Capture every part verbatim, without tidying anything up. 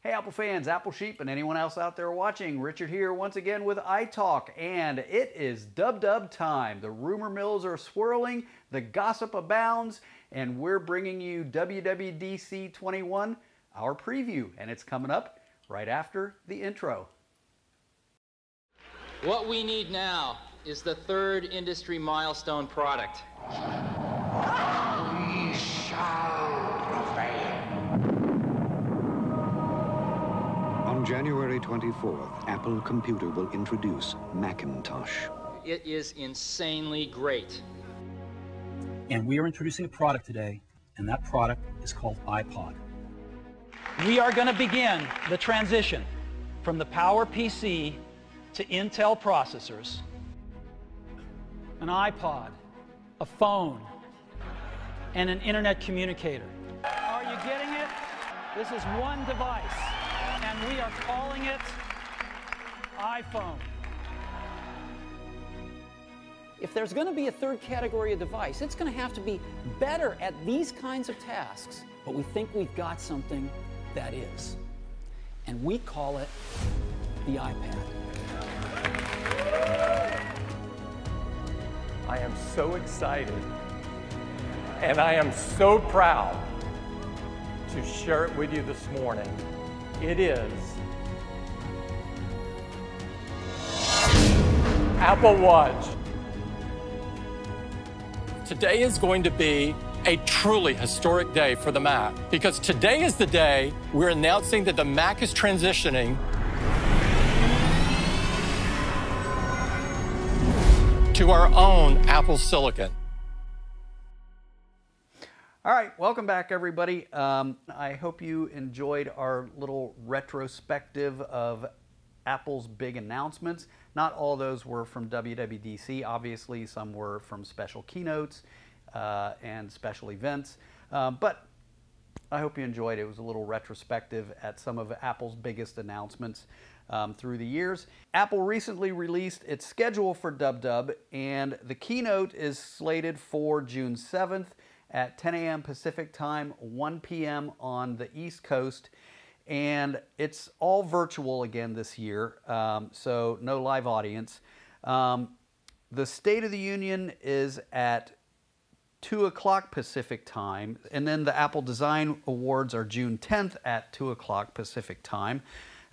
Hey Apple fans, Apple Sheep, and anyone else out there watching, Richard here once again with iTalk, and it is dub-dub time. The rumor mills are swirling, the gossip abounds, and we're bringing you W W D C twenty-one, our preview, and it's coming up right after the intro. What we need now is the third industry milestone product. We shall prevail. On January twenty-fourth, Apple Computer will introduce Macintosh. It is insanely great. And we are introducing a product today, and that product is called iPod. We are going to begin the transition from the PowerPC to Intel processors. An iPod, a phone, and an internet communicator. Are you getting it? This is one device. And we are calling it iPhone. If there's going to be a third category of device, it's going to have to be better at these kinds of tasks. But we think we've got something that is. And we call it the iPad. I am so excited. And I am so proud to share it with you this morning. It is Apple Watch. Today is going to be a truly historic day for the Mac, because today is the day we're announcing that the Mac is transitioning to our own Apple Silicon. All right, welcome back, everybody. Um, I hope you enjoyed our little retrospective of Apple's big announcements. Not all those were from W W D C, obviously. Some were from special keynotes uh, and special events. Uh, but I hope you enjoyed it. It was a little retrospective at some of Apple's biggest announcements um, through the years. Apple recently released its schedule for dub dub, and the keynote is slated for June seventh. At ten A M Pacific time, one P M on the East Coast. And it's all virtual again this year, um, so no live audience. Um, the State of the Union is at two o'clock Pacific time, and then the Apple Design Awards are June tenth at two o'clock Pacific time.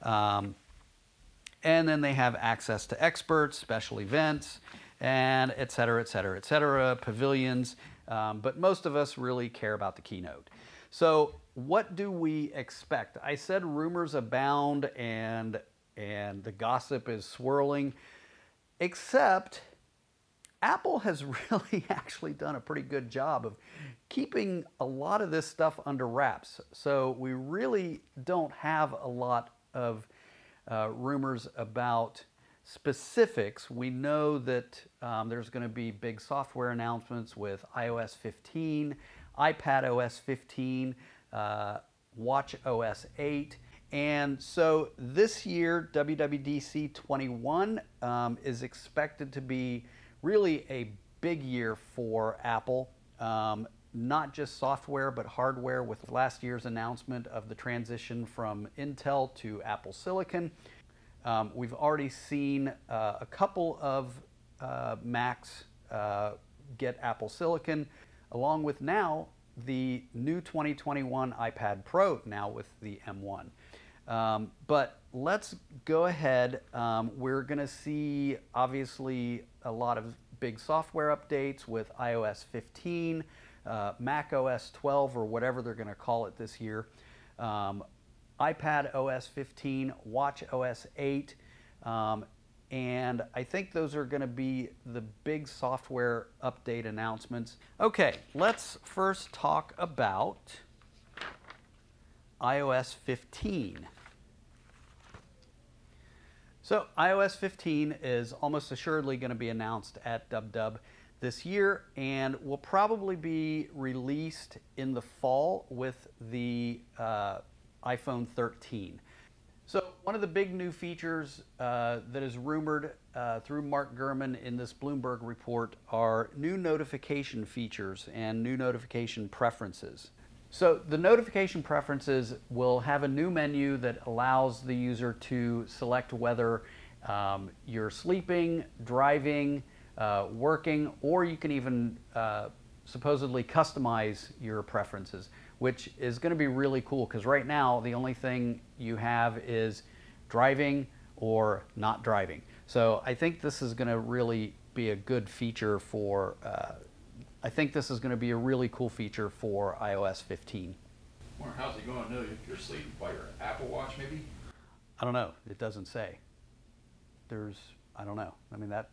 Um, and then they have access to experts, special events, and et cetera, et cetera, et cetera, pavilions. Um, but most of us really care about the keynote. So what do we expect? I said rumors abound and, and the gossip is swirling, except Apple has really actually done a pretty good job of keeping a lot of this stuff under wraps. So we really don't have a lot of uh, rumors about specifics. We know that um, there's going to be big software announcements with i O S fifteen, iPad O S fifteen, uh, watch O S eight. And so this year, W W D C twenty-one um, is expected to be really a big year for Apple, um, not just software, but hardware, with last year's announcement of the transition from Intel to Apple Silicon. Um, we've already seen uh, a couple of uh, Macs uh, get Apple Silicon, along with now the new twenty twenty-one iPad Pro, now with the M one. Um, but let's go ahead. Um, we're going to see, obviously, a lot of big software updates with i O S fifteen, uh, mac O S twelve, or whatever they're going to call it this year. Um, iPad O S fifteen, watch O S eight, um, and I think those are going to be the big software update announcements. Okay, let's first talk about i O S fifteen. So i O S fifteen is almost assuredly going to be announced at dub dub this year, and will probably be released in the fall with the uh, iPhone thirteen. So one of the big new features uh, that is rumored uh, through Mark Gurman in this Bloomberg report are new notification features and new notification preferences. So the notification preferences will have a new menu that allows the user to select whether um, you're sleeping, driving, uh, working, or you can even uh, supposedly customize your preferences, which is going to be really cool, because right now the only thing you have is driving or not driving. So I think this is going to really be a good feature for uh, I think this is going to be a really cool feature for i O S fifteen. Well, how's it going to know if you're asleep by your Apple Watch, maybe? I don't know. It doesn't say. There's, I don't know. I mean, that,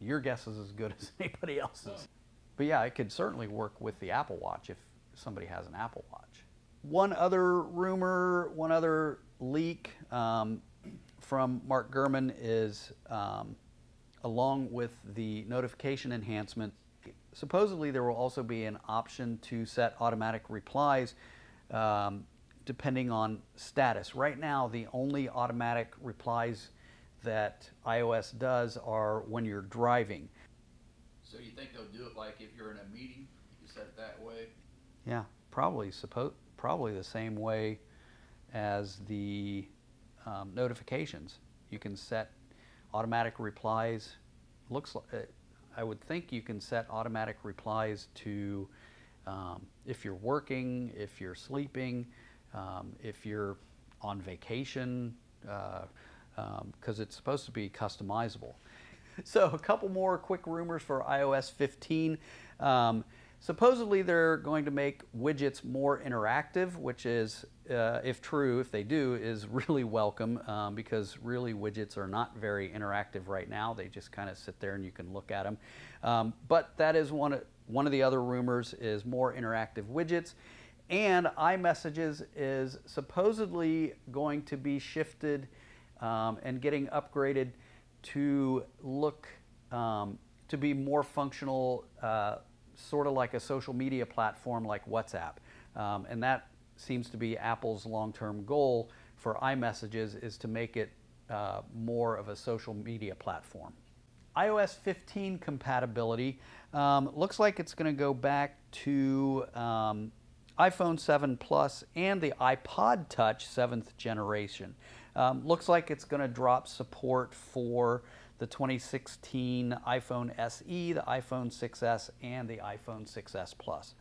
your guess is as good as anybody else's. Oh. But yeah, it could certainly work with the Apple Watch if somebody has an Apple Watch. One other rumor, one other leak um, from Mark Gurman is, um, along with the notification enhancement, supposedly there will also be an option to set automatic replies um, depending on status. Right now, the only automatic replies that iOS does are when you're driving. So you think they'll do it like if you're in a meeting, you set it that way? Yeah, probably, suppo- probably the same way as the um, notifications. You can set automatic replies, looks like, uh, I would think you can set automatic replies to um, if you're working, if you're sleeping, um, if you're on vacation, because uh, um, it's supposed to be customizable. So a couple more quick rumors for i O S fifteen. Um, supposedly they're going to make widgets more interactive, which is, uh, if true, if they do, is really welcome, um, because really widgets are not very interactive right now. They just kind of sit there and you can look at them. Um, but that is one of, one of the other rumors, is more interactive widgets. And iMessages is supposedly going to be shifted um, and getting upgraded to look, um, to be more functional, uh, sort of like a social media platform like WhatsApp. Um, and that seems to be Apple's long-term goal for iMessages, is to make it uh, more of a social media platform. i O S fifteen compatibility um, looks like it's going to go back to um, iPhone seven Plus and the iPod Touch seventh generation. Um, looks like it's going to drop support for the twenty sixteen iPhone S E, the iPhone six S, and the iPhone six S Plus.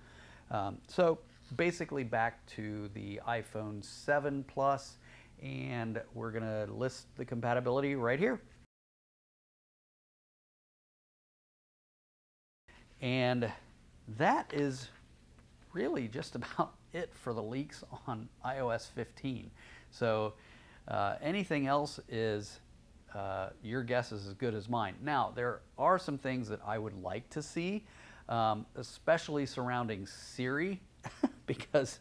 Um, so basically back to the iPhone seven Plus, and we're going to list the compatibility right here. And that is really just about it for the leaks on i O S fifteen. So uh, anything else is uh, your guess is as good as mine. Now, there are some things that I would like to see, um, especially surrounding Siri, because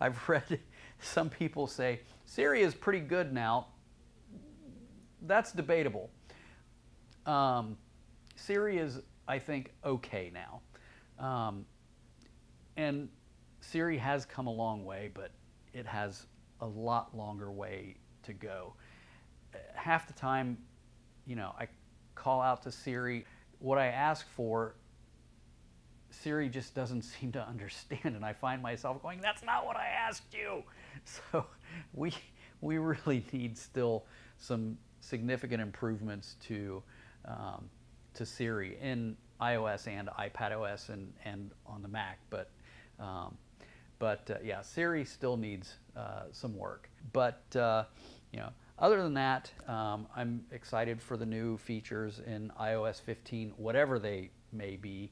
I've read some people say, Siri is pretty good now. That's debatable. Um, Siri is, I think, okay now. Um, and Siri has come a long way, but it has a lot longer way to go. Half the time, you know, I call out to Siri what I ask for, Siri just doesn't seem to understand, and I find myself going, that's not what I asked you. So we we really need still some significant improvements to um, to Siri in iOS and iPadOS and and on the Mac, but um, but uh, yeah, Siri still needs uh, some work. But uh, you know, other than that, um, I'm excited for the new features in i O S fifteen, whatever they may be.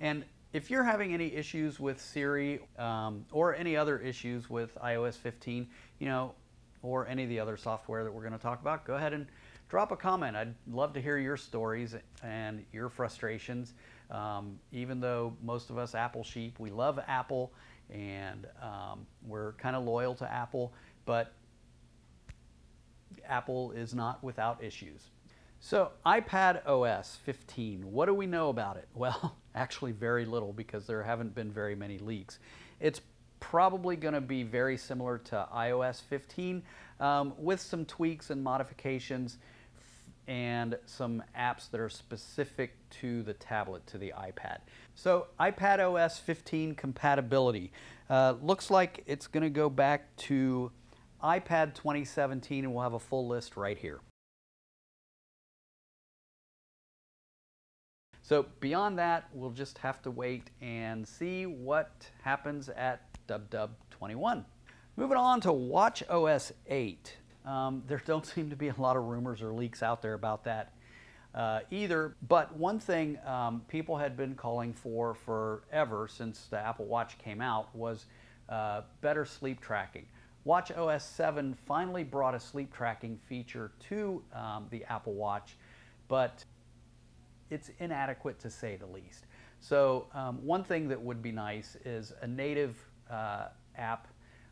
And if you're having any issues with Siri um, or any other issues with i O S fifteen, you know, or any of the other software that we're going to talk about, go ahead and drop a comment. I'd love to hear your stories and your frustrations. Um, even though most of us Apple sheep, we love Apple, and um, we're kind of loyal to Apple, but Apple is not without issues. So iPad O S fifteen, what do we know about it? Well, actually very little, because there haven't been very many leaks. It's probably going to be very similar to i O S fifteen um, with some tweaks and modifications and some apps that are specific to the tablet, to the iPad. So iPadOS fifteen compatibility. Uh, looks like it's going to go back to iPad twenty seventeen, and we'll have a full list right here. So beyond that, we'll just have to wait and see what happens at W W twenty-one. Moving on to watch O S eight. Um, there don't seem to be a lot of rumors or leaks out there about that uh, either. But one thing um, people had been calling for forever since the Apple Watch came out was uh, better sleep tracking. watch O S seven finally brought a sleep tracking feature to um, the Apple Watch, but it's inadequate to say the least. So um, one thing that would be nice is a native uh, app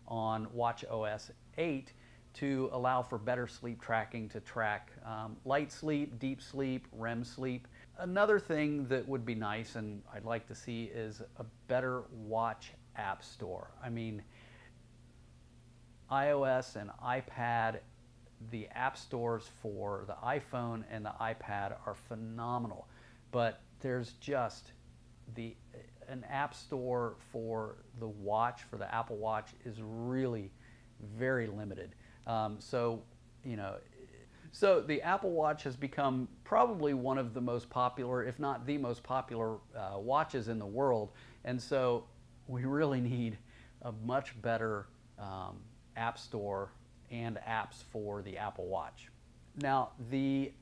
on watch O S eight to allow for better sleep tracking to track um, light sleep, deep sleep, R E M sleep. Another thing that would be nice and I'd like to see is a better watch app store. I mean, iOS and iPad, the app stores for the iPhone and the iPad are phenomenal, but there's just the an app store for the watch, for the Apple Watch, is really very limited. Um, so, you know, so the Apple Watch has become probably one of the most popular, if not the most popular uh, watches in the world. And so we really need a much better um, app store and apps for the Apple Watch. Now, the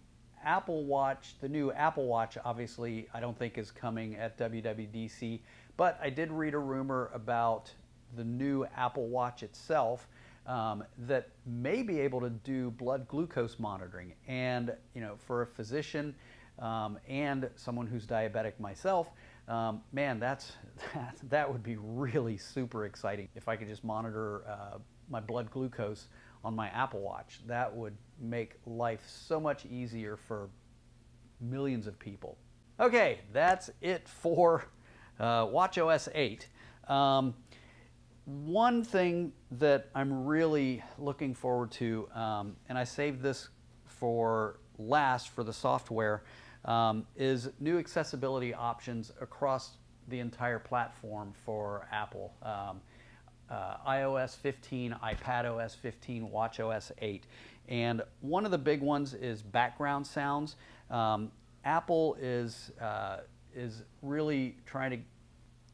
Apple Watch, the new Apple Watch, obviously, I don't think is coming at W W D C, but I did read a rumor about the new Apple Watch itself. Um, that may be able to do blood glucose monitoring, and you know, for a physician um, and someone who's diabetic myself, um, man, that's that, that would be really super exciting. If I could just monitor uh, my blood glucose on my Apple Watch, that would make life so much easier for millions of people. Okay, that's it for uh, watch O S eight. Um, One thing that I'm really looking forward to, um, and I saved this for last for the software, um, is new accessibility options across the entire platform for Apple. Um, uh, iOS fifteen, iPadOS fifteen, watch O S eight. And one of the big ones is background sounds. Um, Apple is, uh, is really trying to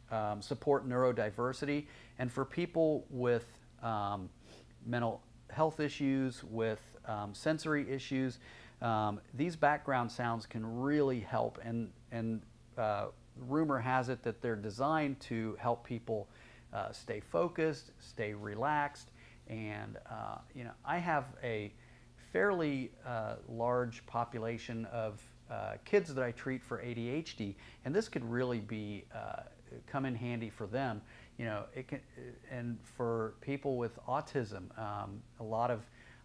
Um, support neurodiversity, and for people with um, mental health issues, with um, sensory issues, um, these background sounds can really help, and and uh, rumor has it that they're designed to help people uh, stay focused, stay relaxed, and uh, you know, I have a fairly uh, large population of uh, kids that I treat for A D H D, and this could really be uh, come in handy for them, you know. It can, and for people with autism, um, a lot of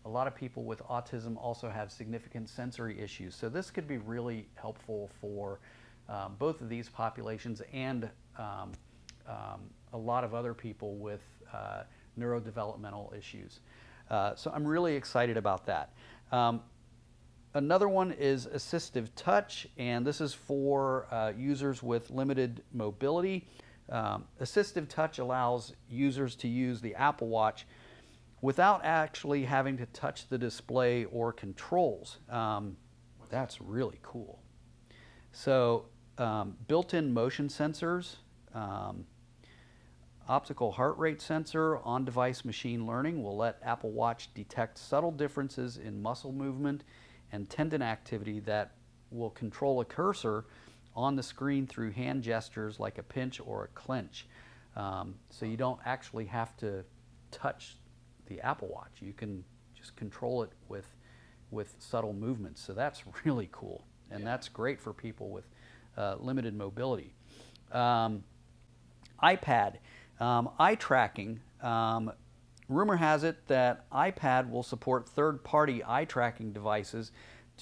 a lot of people with autism also have significant sensory issues. So this could be really helpful for um, both of these populations and um, um, a lot of other people with uh, neurodevelopmental issues. Uh, so I'm really excited about that. Um, Another one is assistive touch, and this is for uh, users with limited mobility. Um, assistive touch allows users to use the Apple Watch without actually having to touch the display or controls. Um, that's really cool. So um, built-in motion sensors, um, optical heart rate sensor, on-device machine learning will let Apple Watch detect subtle differences in muscle movement and tendon activity that will control a cursor on the screen through hand gestures like a pinch or a clench. Um, so you don't actually have to touch the Apple Watch. You can just control it with, with subtle movements. So that's really cool. And yeah, that's great for people with uh, limited mobility. Um, iPad, um, eye tracking. Um, Rumor has it that iPad will support third-party eye-tracking devices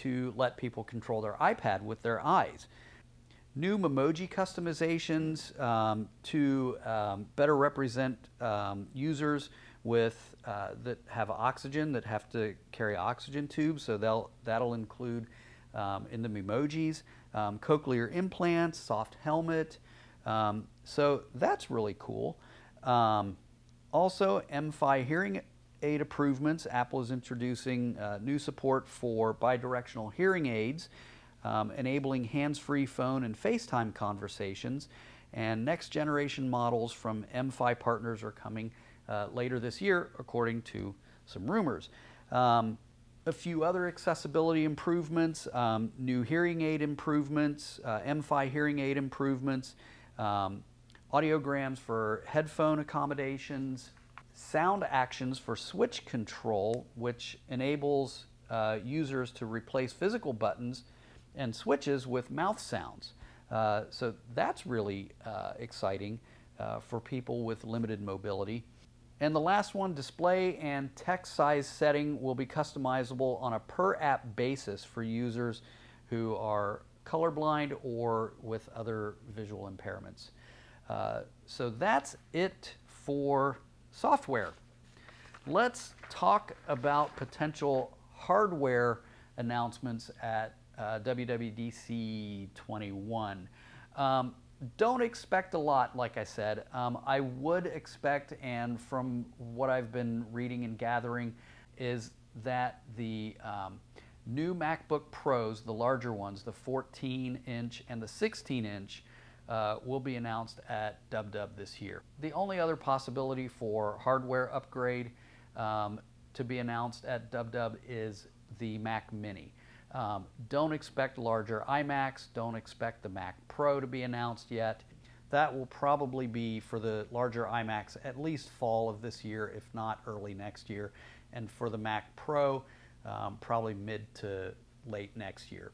to let people control their iPad with their eyes. New Memoji customizations um, to um, better represent um, users with uh, that have oxygen, that have to carry oxygen tubes. So they'll, that'll include um, in the Memojis, um, cochlear implants, soft helmet. Um, so that's really cool. Um, also, M F I hearing aid improvements. Apple is introducing uh, new support for bidirectional hearing aids, um, enabling hands-free phone and FaceTime conversations. And next-generation models from M F I partners are coming uh, later this year, according to some rumors. Um, a few other accessibility improvements, um, new hearing aid improvements, uh, M F I hearing aid improvements, um, audiograms for headphone accommodations, sound actions for switch control, which enables uh, users to replace physical buttons and switches with mouth sounds. Uh, so that's really uh, exciting uh, for people with limited mobility. And the last one, display and text size setting will be customizable on a per app basis for users who are colorblind or with other visual impairments. Uh, so that's it for software. Let's talk about potential hardware announcements at Uh, W W D C twenty-one. Um, don't expect a lot, like I said. Um, I would expect, and from what I've been reading and gathering, is that the um, new MacBook Pros, the larger ones, the fourteen inch and the sixteen inch, uh, will be announced at W W D C this year. The only other possibility for hardware upgrade um, to be announced at W W D C is the Mac Mini. Um, don't expect larger iMacs, don't expect the Mac Pro to be announced yet. That will probably be for the larger iMacs at least fall of this year, if not early next year. And for the Mac Pro, um, probably mid to late next year.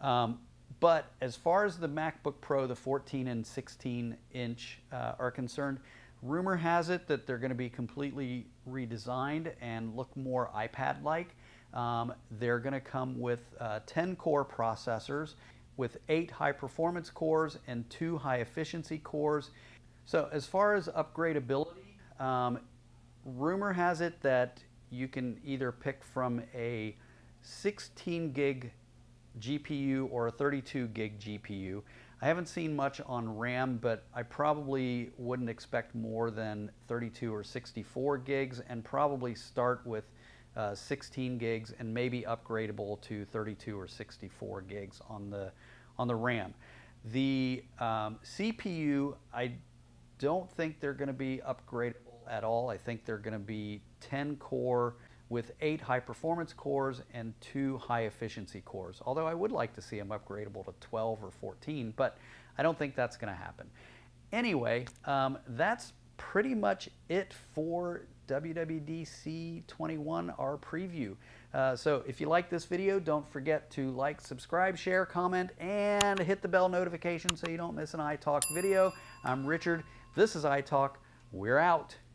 Um, but as far as the MacBook Pro, the fourteen and sixteen inch uh, are concerned, rumor has it that they're going to be completely redesigned and look more iPad-like. Um, they're going to come with uh, ten core processors with eight high-performance cores and two high-efficiency cores. So as far as upgradability, um, rumor has it that you can either pick from a sixteen gig G P U or a thirty-two gig G P U. I haven't seen much on RAM, but I probably wouldn't expect more than thirty-two or sixty-four gigs, and probably start with Uh, sixteen gigs and maybe upgradable to thirty-two or sixty-four gigs on the on the RAM. The um, C P U, I don't think they're going to be upgradable at all. I think they're going to be ten core with eight high performance cores and two high efficiency cores. Although I would like to see them upgradable to twelve or fourteen, but I don't think that's going to happen. Anyway, um, that's pretty much it for W W D C twenty-one, our preview. Uh, so if you like this video, don't forget to like, subscribe, share, comment, and hit the bell notification so you don't miss an iTalk video. I'm Richard. This is iTalk. We're out.